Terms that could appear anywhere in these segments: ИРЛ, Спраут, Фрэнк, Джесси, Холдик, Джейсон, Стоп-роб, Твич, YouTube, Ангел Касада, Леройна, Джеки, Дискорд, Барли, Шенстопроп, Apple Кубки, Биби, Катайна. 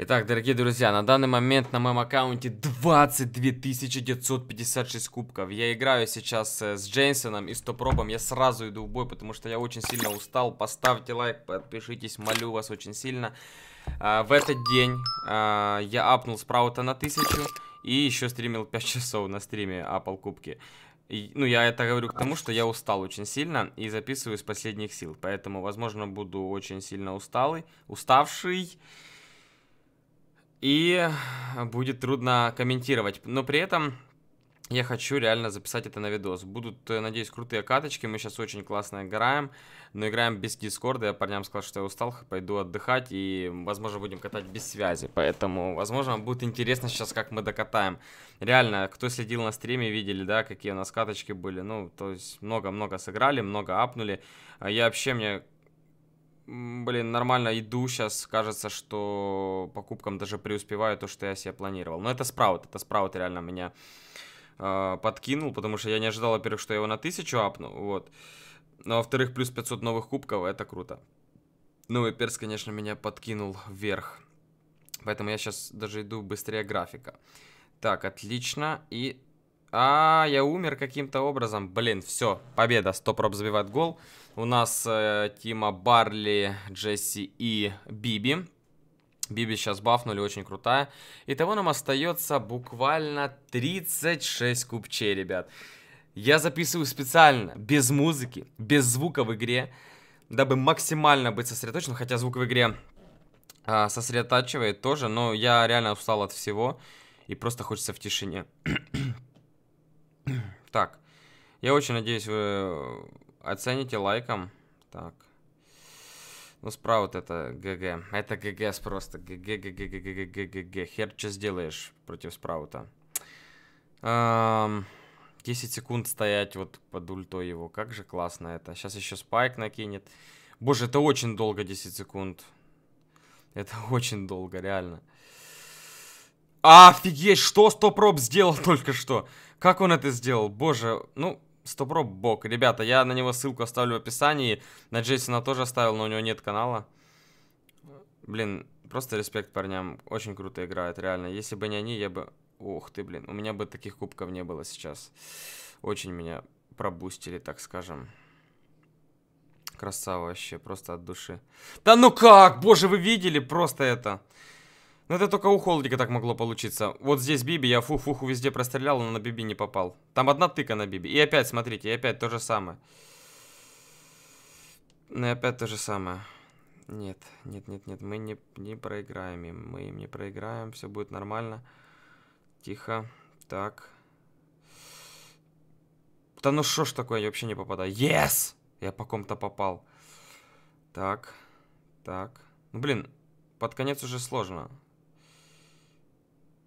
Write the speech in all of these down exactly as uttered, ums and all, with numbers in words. Итак, дорогие друзья, на данный момент на моем аккаунте двадцать две тысячи девятьсот пятьдесят шесть кубков. Я играю сейчас с Джейсоном и Стоп-робом. Я сразу иду в бой, потому что я очень сильно устал. Поставьте лайк, подпишитесь, молю вас очень сильно. А, в этот день а, я апнул Спраута на тысячу и еще стримил пять часов на стриме Apple Кубки. И, ну, я это говорю к тому, что я устал очень сильно и записываю с последних сил. Поэтому, возможно, буду очень сильно усталый, уставший. И будет трудно комментировать. Но при этом я хочу реально записать это на видос. Будут, надеюсь, крутые каточки. Мы сейчас очень классно играем. Но играем без дискорда. Я парням сказал, что я устал. Пойду отдыхать. И, возможно, будем катать без связи. Поэтому, возможно, будет интересно сейчас, как мы докатаем. Реально, кто следил на стриме, видели, да, какие у нас каточки были. Ну, то есть, много-много сыграли, много апнули. Я вообще, мне... Блин, нормально иду сейчас, кажется, что по кубкам даже преуспеваю то, что я себе планировал. Но это Спраут, это Спраут реально меня э, подкинул, потому что я не ожидал, во-первых, что я его на тысячу апну, вот. Но, во-вторых, плюс пятьсот новых кубков, это круто. Ну и перс, конечно, меня подкинул вверх. Поэтому я сейчас даже иду быстрее графика. Так, отлично, и... А, я умер каким-то образом. Блин, все, победа. Стоп-роб забивает гол. У нас э, Тима, Барли, Джесси и Биби. Биби сейчас бафнули, очень крутая. Итого нам остается буквально тридцать шесть кубчей, ребят. Я записываю специально, без музыки, без звука в игре, дабы максимально быть сосредоточенным. Хотя звук в игре э, сосредотачивает тоже, но я реально устал от всего. И просто хочется в тишине. Так, я очень надеюсь, вы оцените лайком. Так, ну Спраут это ГГ, это ГГ просто ГГ-ГГ-ГГ-ГГ-ГГ. Хер, что сделаешь против Спраута? десять секунд стоять вот под ультой его, как же классно это. Сейчас еще спайк накинет. Боже, это очень долго, десять секунд. Это очень долго, реально. Офигеть, что Стоп-роб сделал только что? Как он это сделал? Боже, ну, Стоп-роб бог. Ребята, я на него ссылку оставлю в описании. На Джейсона тоже оставил, но у него нет канала. Блин, просто респект парням. Очень круто играет, реально. Если бы не они, я бы... Ух ты, блин, у меня бы таких кубков не было сейчас. Очень меня пробустили, так скажем. Красава вообще, просто от души. Да ну как? Боже, вы видели просто это? Ну это только у Холдика так могло получиться. Вот здесь Биби, я фу-фуху везде прострелял, но на Биби не попал. Там одна тыка на Биби. И опять, смотрите, и опять то же самое. Ну и опять то же самое. Нет, нет, нет, нет, мы не, не проиграем им. Мы им не проиграем, все будет нормально. Тихо, так. Да ну шо ж такое, я вообще не попадаю. Yes! Я по ком-то попал. Так, так. Ну блин, под конец уже сложно.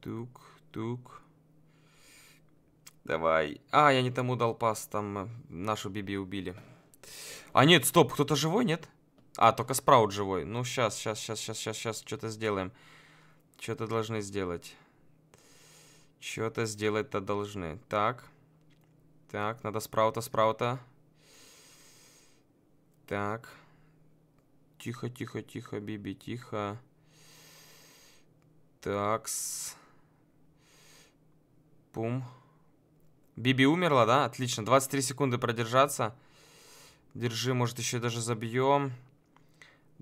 Тук, тук. Давай. А, я не тому дал пас, там нашу Биби убили. А нет, стоп, кто-то живой, нет? А, только Спраут живой. Ну, сейчас, сейчас, сейчас, сейчас, сейчас, сейчас, что-то сделаем. Что-то должны сделать. Что-то сделать-то должны. Так. Так, надо Спраута, Спраута. Так. Тихо, тихо, тихо, Биби, тихо. Такс. Пум. Биби умерла, да? Отлично. двадцать три секунды продержаться. Держи, может, еще даже забьем.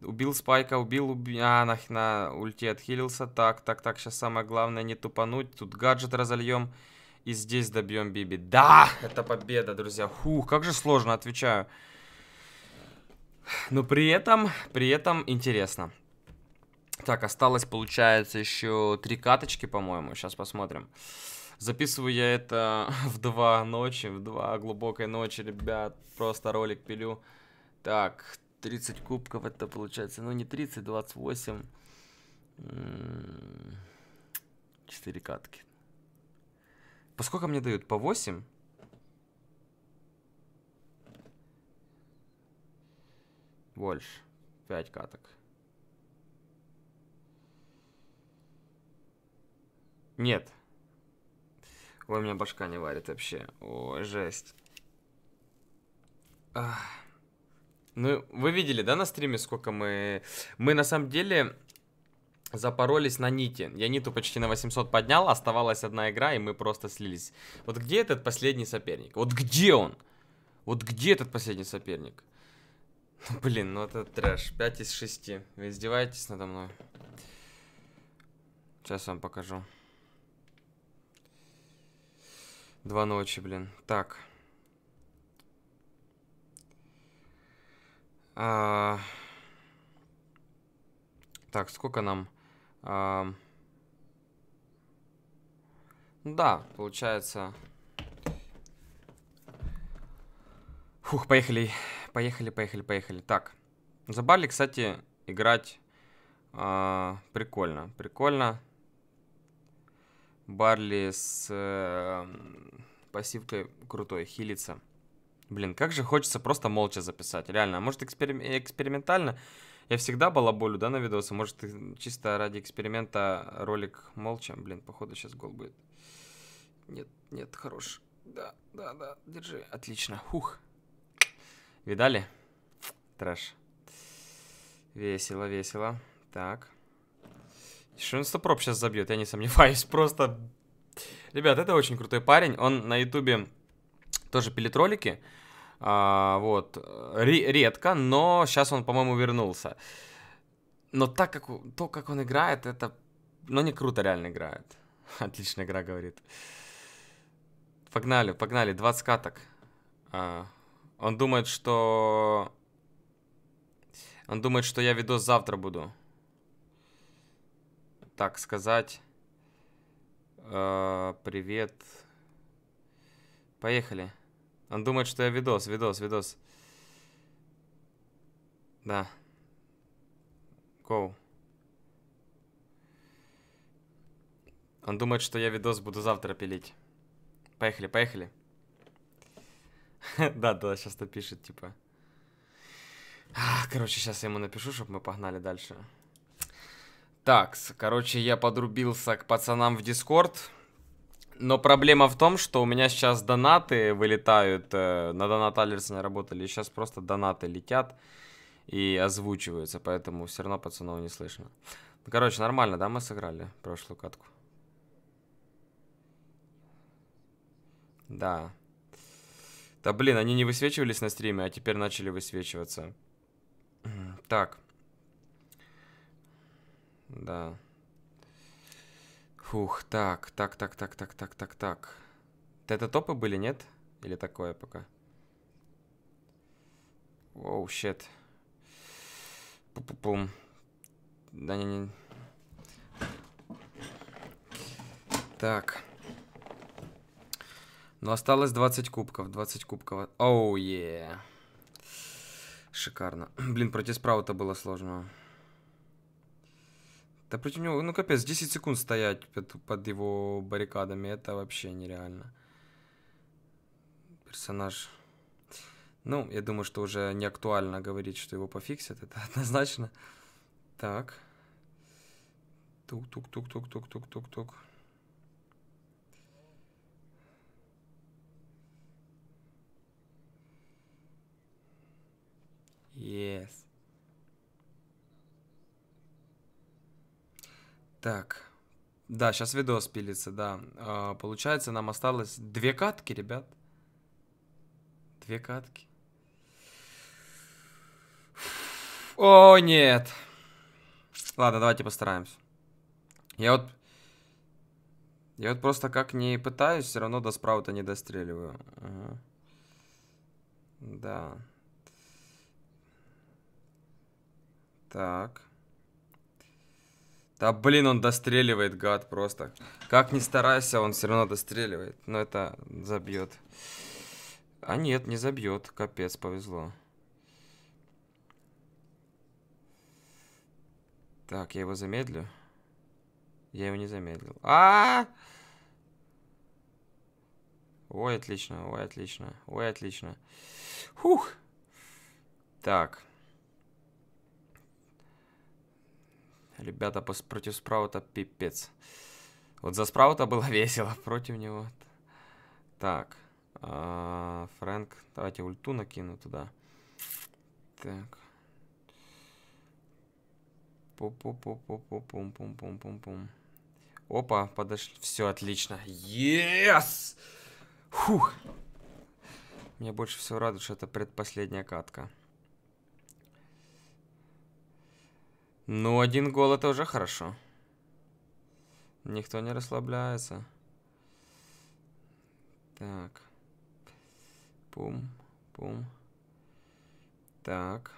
Убил спайка, убил, убил. А, на, на ульте отхилился. Так, так, так. Сейчас самое главное не тупануть. Тут гаджет разольем. И здесь добьем Биби. Да! Это победа, друзья. Фух, как же сложно, отвечаю. Но при этом, при этом интересно. Так, осталось, получается, еще три каточки, по-моему. Сейчас посмотрим. Записываю я это в два ночи, в два глубокой ночи, ребят. Просто ролик пилю. Так, тридцать кубков это получается. Ну, не тридцать, двадцать восемь. четыре катки. По сколько мне дают? По восемь? Больше. пять каток. Нет. Ой, у меня башка не варит вообще. Ой, жесть. Ах. Ну, вы видели, да, на стриме, сколько мы... Мы, на самом деле, запоролись на Нити. Я Ниту почти на восемьсот поднял, оставалась одна игра, и мы просто слились. Вот где этот последний соперник? Вот где он? Вот где этот последний соперник? Блин, ну это трэш. пять из шести. Вы издеваетесь надо мной? Сейчас вам покажу. Два ночи, блин. Так. А... Так, сколько нам... А... Да, получается... Фух, поехали. Поехали, поехали, поехали. Так. За Барли, кстати, играть а... прикольно. Прикольно. Барли с э, пассивкой крутой, хилится. Блин, как же хочется просто молча записать, реально. А может эксперим экспериментально? Я всегда балаболю, да, на видосы? Может чисто ради эксперимента ролик молча? Блин, походу сейчас гол будет. Нет, нет, хорош. Да, да, да, держи. Отлично. Фух. Видали? Трэш. Весело, весело. Так. Шенстопроп сейчас забьет, я не сомневаюсь. Просто... Ребят, это очень крутой парень. Он на ютубе тоже пилит ролики. А, вот. Редко, но сейчас он, по-моему, вернулся. Но так как... То, как он играет, это... Ну, не круто реально играет. Отличная игра, говорит. Погнали, погнали. двадцать каток. А, он думает, что... Он думает, что я видос завтра буду. Так сказать. Э, привет. Поехали. Он думает, что я видос, видос, видос. Да. Go. Он думает, что я видос буду завтра пилить. Поехали, поехали. Да, да, сейчас напишет, типа. Короче, сейчас я ему напишу, чтобы мы погнали дальше. Так, короче, я подрубился к пацанам в Дискорд. Но проблема в том, что у меня сейчас донаты вылетают. Э, на донат Алерс не работали. И сейчас просто донаты летят и озвучиваются. Поэтому все равно пацанов не слышно. Ну, короче, нормально, да, мы сыграли прошлую катку? Да. Да, блин, они не высвечивались на стриме, а теперь начали высвечиваться. Так. Да. Фух, так, так, так, так, так, так, так, так. Это топы были, нет? Или такое пока? Оу, щет. Пу-пу-пум. Да не-не. Так. Ну, осталось двадцать кубков, двадцать кубков. Оу, е. Шикарно. Блин, против Спраута было сложно. Да против него, ну капец, десять секунд стоять под, под его баррикадами, это вообще нереально. Персонаж. Ну, я думаю, что уже не актуально говорить, что его пофиксят, это однозначно. Так. Тук-тук-тук-тук-тук-тук-тук-тук. Yes. Так, да, сейчас видос пилится, да. А, получается, нам осталось две катки, ребят. Две катки. О, нет. Ладно, давайте постараемся. Я вот... Я вот просто как не пытаюсь, все равно до Спраута не достреливаю. Ага. Да. Так. Да, блин, он достреливает, гад, просто. Как ни старайся, он все равно достреливает. Но это забьет. А нет, не забьет. Капец, повезло. Так, я его замедлю. Я его не замедлил. А-а-а! Ой, отлично, ой, отлично, ой, отлично. Фух! Так. Ребята, против Спраута пипец. Вот за Спраута было весело, против него. Так. А, Фрэнк. Давайте ульту накину туда. Так. Пум-пум-пум-пум-пум-пум-пум-пум-пум. Опа, подошли. Все, отлично. Yes! Фух. Меня больше всего радует, что это предпоследняя катка. Ну, один гол это уже хорошо. Никто не расслабляется. Так. Пум, пум. Так.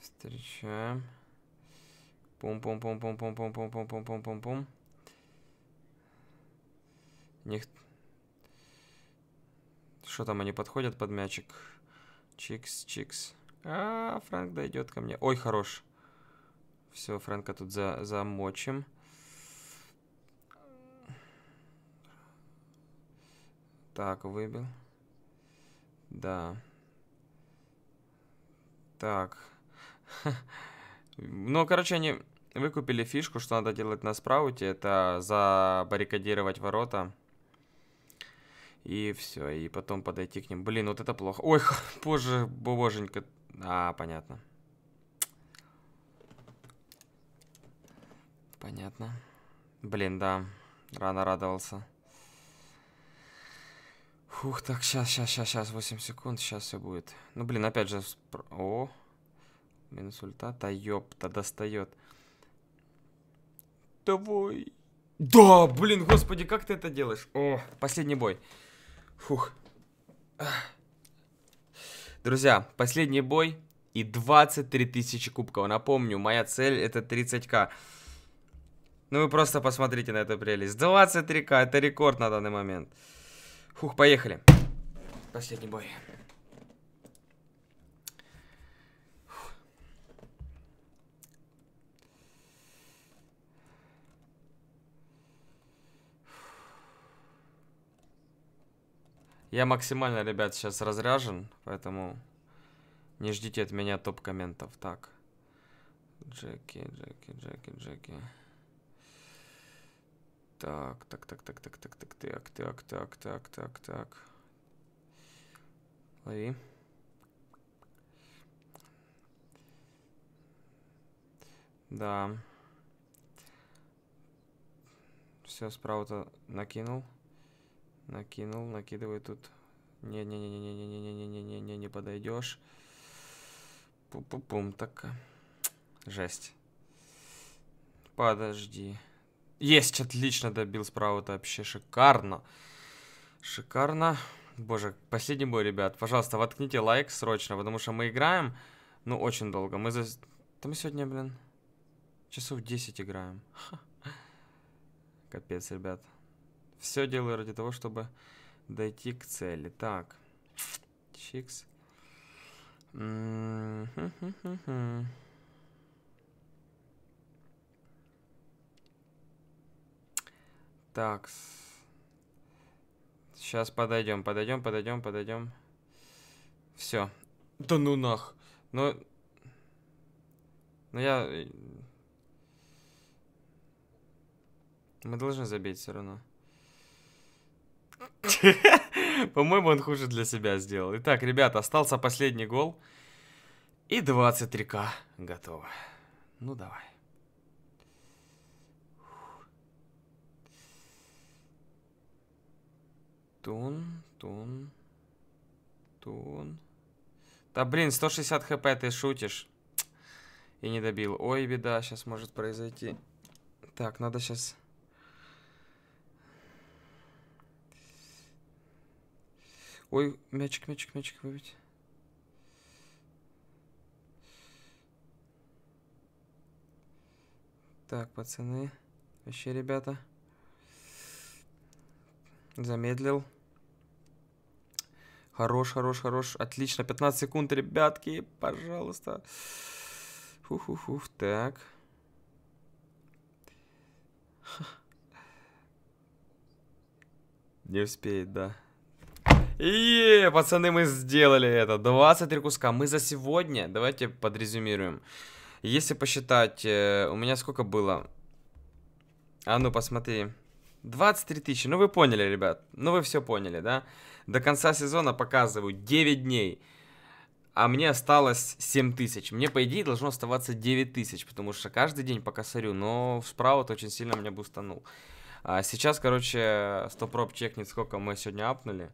Встречаем. Пум-пум-пум-пум-пум-пум-пум-пум-пум-пум-пум. Них... Что там, они подходят под мячик? Чикс, чикс. А, Фрэнк дойдет ко мне. Ой, хорош. Все, Фрэнка тут за... замочим. Так, выбил. Да. Так. Ну, короче, они выкупили фишку, что надо делать на спрауте. Это забаррикадировать ворота. И все, и потом подойти к ним. Блин, вот это плохо. Ой, позже, боженька. А, понятно. Понятно. Блин, да, рано радовался. Фух, так, сейчас, сейчас, сейчас, сейчас, восемь секунд, сейчас все будет. Ну, блин, опять же... О! Минус ульта, та ёпта, достает. Давай. Да, блин, господи, как ты это делаешь? О, последний бой. Фух. Друзья, последний бой и двадцать три тысячи кубков. Напомню, моя цель это тридцать ка. Ну вы просто посмотрите на эту прелесть. двадцать три ка, это рекорд на данный момент. Фух, поехали. Последний бой. Я максимально, ребят, сейчас разряжен, поэтому не ждите от меня топ-комментов. Так. Джеки, Джеки, Джеки, Джеки. Так, так, так, так, так, так, так, так, так, так, так, так, так. Лови. Да. Все, справа-то накинул. Накинул, накидывай тут. Не-не-не-не-не-не-не-не-не-не-не, не подойдешь. Пу-пу-пум, так. Жесть. Подожди. Есть, отлично добил справа, это вообще шикарно. Шикарно. Боже, последний бой, ребят. Пожалуйста, воткните лайк срочно, потому что мы играем, ну, очень долго. Мы за... Да мы сегодня, блин, часов десять играем. Ха. Капец, ребят. Все делаю ради того, чтобы дойти к цели. Так. Чикс. Так. Сейчас подойдем, подойдем, подойдем, подойдем. Все. Да ну нах. Ну... Ну я... Мы должны забить все равно. По-моему, он хуже для себя сделал. Итак, ребята, остался последний гол. И двадцать три ка готово. Ну, давай. Тун, тун, тун. Да, блин, сто шестьдесят хп ты шутишь. И не добил. Ой, беда, сейчас может произойти. Так, надо сейчас... Ой, мячик, мячик, мячик выбить. Так, пацаны. Вообще, ребята. Замедлил. Хорош, хорош, хорош. Отлично. пятнадцать секунд, ребятки. Пожалуйста. Фух-фух-фух. Так. Не успеет, да. И, пацаны, мы сделали это. двадцать три куска. Мы за сегодня... Давайте подрезюмируем. Если посчитать... У меня сколько было? А ну, посмотри. двадцать три тысячи. Ну, вы поняли, ребят. Ну, вы все поняли, да? До конца сезона показываю девять дней. а мне осталось семь тысяч. Мне, по идее, должно оставаться девять тысяч, потому что каждый день по косарю, но Спраут очень сильно меня бустанул. А сейчас, короче, Стоп-роб чекнет, сколько мы сегодня апнули.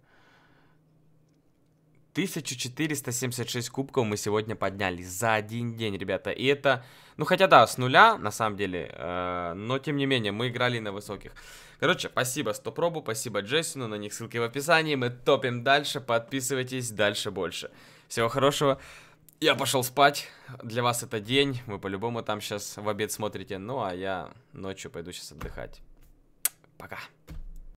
тысяча четыреста семьдесят шесть кубков мы сегодня подняли за один день, ребята. И это, ну хотя да, с нуля, на самом деле, э, но тем не менее, мы играли на высоких. Короче, спасибо Стоп-робу, спасибо Джейсону, на них ссылки в описании. Мы топим дальше, подписывайтесь, дальше больше. Всего хорошего, я пошел спать, для вас это день, вы по-любому там сейчас в обед смотрите. Ну а я ночью пойду сейчас отдыхать. Пока.